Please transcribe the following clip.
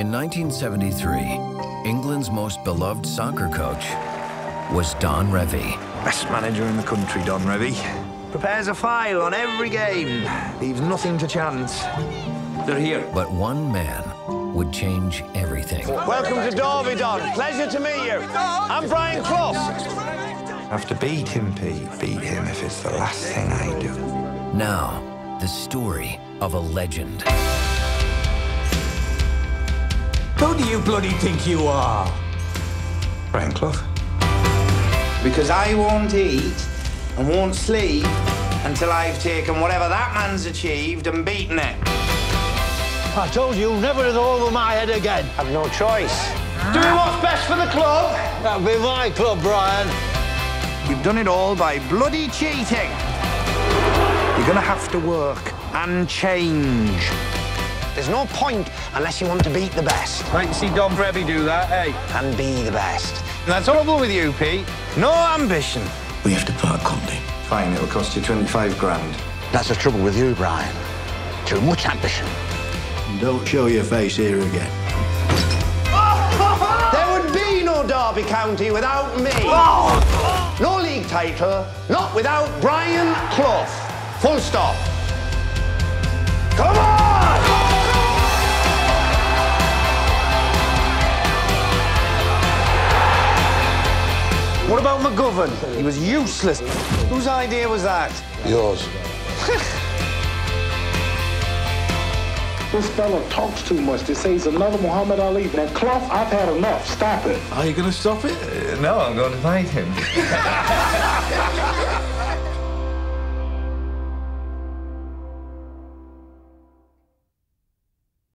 In 1973, England's most beloved soccer coach was Don Revie. Best manager in the country, Don Revie. Prepares a file on every game, leaves nothing to chance. They're here. But one man would change everything. Welcome to Derby, Don. Pleasure to meet you. I'm Brian Clough. I have to beat him, Pete. Beat him if it's the last thing I do. Now, the story of a legend. Who do you bloody think you are? Brian Clough. Because I won't eat and won't sleep until I've taken whatever that man's achieved and beaten it. I told you, never it over my head again. I've no choice. Doing what's best for the club. That'll be my club, Brian. You've done it all by bloody cheating. You're gonna have to work and change. There's no point unless you want to beat the best. Right, you see Don Revie do that, eh? And be the best. And that's all over with you, Pete. No ambition. We have to part company. Fine, it'll cost you 25 grand. That's the trouble with you, Brian. Too much ambition. Don't show your face here again. There would be no Derby County without me. Oh. No league title, not without Brian Clough. Full stop. Come on! What about McGovern? He was useless. Whose idea was that? Yours. This fella talks too much. They say he's another Muhammad Ali. Now, Clough, I've had enough. Stop it. Are you going to stop it? No, I'm going to fight him.